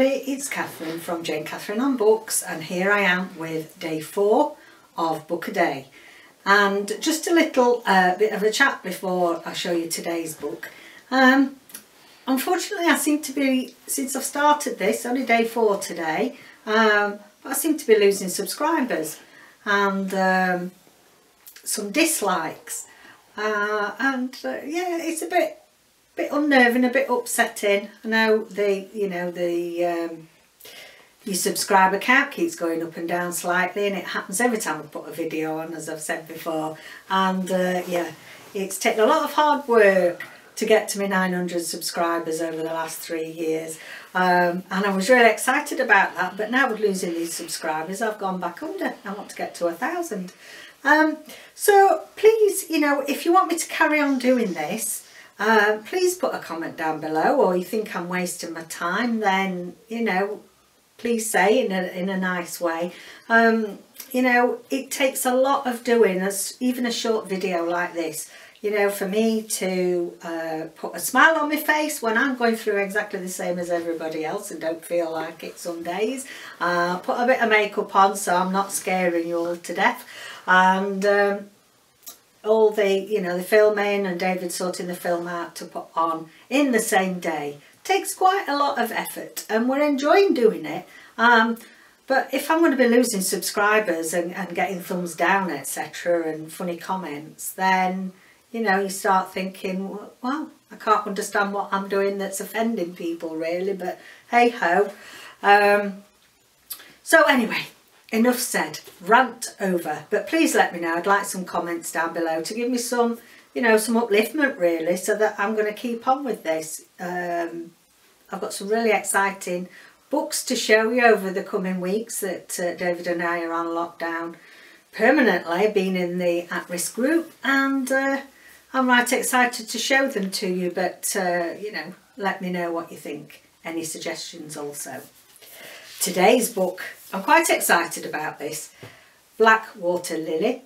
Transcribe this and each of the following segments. everybody, it's Catherine from Jane Catherine on Books, and here I am with day 4 of Book a Day. And just a little bit of a chat before I show you today's book. Unfortunately I seem to be, since I've started this, only day 4 today, but I seem to be losing subscribers and some dislikes. Yeah, it's a bit unnerving, a bit upsetting. I know the, you know, the your subscriber count keeps going up and down slightly, and it happens every time I put a video on, as I've said before. And yeah, it's taken a lot of hard work to get to my 900 subscribers over the last 3 years, and I was really excited about that. But now with losing these subscribers, I've gone back under. I want to get to 1,000. So please, you know, if you want me to carry on doing this, please put a comment down below, or you think I'm wasting my time, then, you know, please say in a nice way. You know, it takes a lot of doing, even a short video like this, you know, for me to put a smile on my face when I'm going through exactly the same as everybody else and don't feel like it some days. Put a bit of makeup on so I'm not scaring you all to death. And all the, you know, the filming and David sorting the film out to put on in the same day takes quite a lot of effort, and we're enjoying doing it. But if I'm going to be losing subscribers and getting thumbs down, etc., and funny comments, then, you know, you start thinking, well, I can't understand what I'm doing that's offending people, really, but hey ho. So anyway, enough said, rant over. But please let me know, I'd like some comments down below to give me some, you know, some upliftment, really, so that I'm going to keep on with this. I've got some really exciting books to show you over the coming weeks that David and I are on lockdown permanently, being in the at-risk group, and I'm right excited to show them to you. But you know, let me know what you think, any suggestions also. Today's book, I'm quite excited about this, Black Water Lily.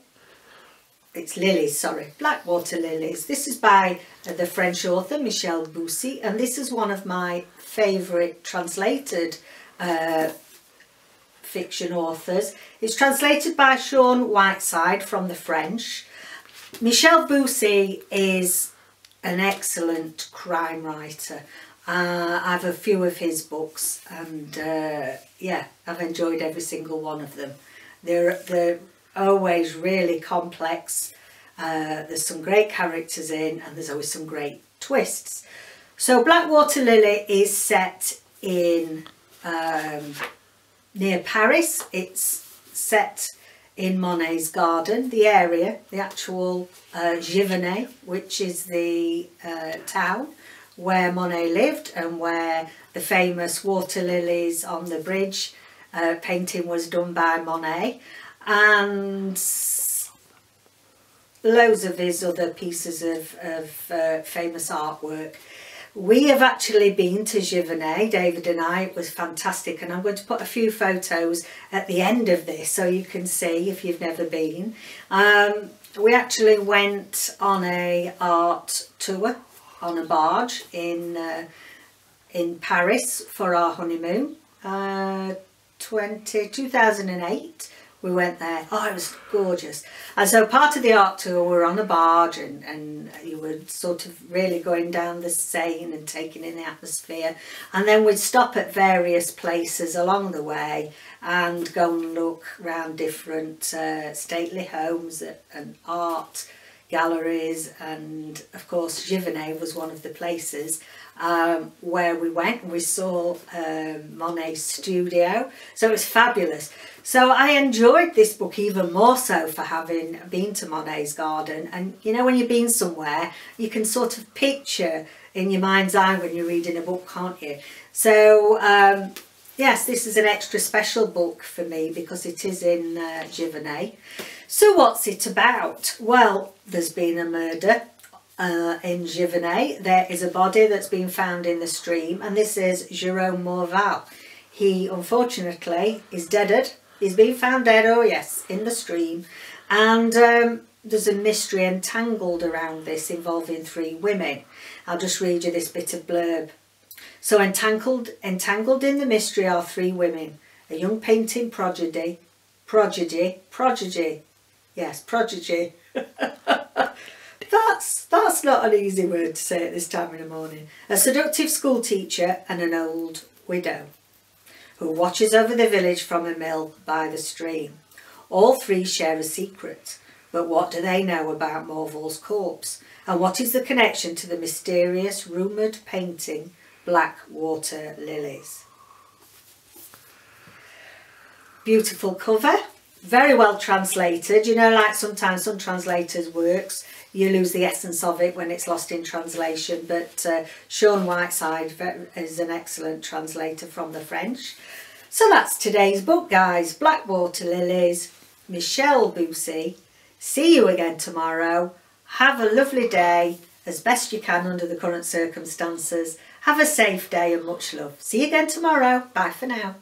It's Lilies, sorry, Black Water Lilies. This is by the French author Michel Bussi, and this is one of my favourite translated fiction authors. It's translated by Sean Whiteside from the French. Michel Bussi is an excellent crime writer. I've a few of his books, and yeah, I've enjoyed every single one of them. They're always really complex. There's some great characters in, and there's always some great twists. So Black Water Lily is set in near Paris. It's set in Monet's garden, the area, the actual Giverny, which is the town where Monet lived and where the famous water lilies on the bridge painting was done by Monet, and loads of his other pieces of famous artwork. We have actually been to Giverny, David and I. It was fantastic, and I'm going to put a few photos at the end of this so you can see if you've never been. We actually went on an art tour on a barge in Paris for our honeymoon. 2008 we went there. Oh, it was gorgeous. And so part of the art tour, we're on a barge, and you were sort of really going down the Seine and taking in the atmosphere, and then we'd stop at various places along the way and go and look around different stately homes and art galleries, and of course Giverny was one of the places where we went. We saw Monet's studio, so it was fabulous. So I enjoyed this book even more so for having been to Monet's garden. And you know, when you've been somewhere, you can sort of picture in your mind's eye when you're reading a book, can't you? So yes, this is an extra special book for me because it is in Giverny. So what's it about? Well, there's been a murder in Giverny. There is a body that's been found in the stream, and this is Jérôme Morval. He, unfortunately, is deaded. He's been found dead, oh yes, in the stream. And there's a mystery entangled around this involving 3 women. I'll just read you this bit of blurb. So entangled in the mystery are three women, a young painting prodigy. Yes, prodigy. That's not an easy word to say at this time in the morning. A seductive school teacher and an old widow who watches over the village from a mill by the stream. All three share a secret, but what do they know about Morval's corpse? And what is the connection to the mysterious, rumoured painting, Black Water Lilies? Beautiful cover, very well translated. You know, like sometimes some translators' works, you lose the essence of it when it's lost in translation, but Sean Whiteside is an excellent translator from the French. So that's today's book, guys. Black Water Lilies, Michel Bussi. See you again tomorrow. Have a lovely day, as best you can under the current circumstances. Have a safe day and much love. See you again tomorrow. Bye for now.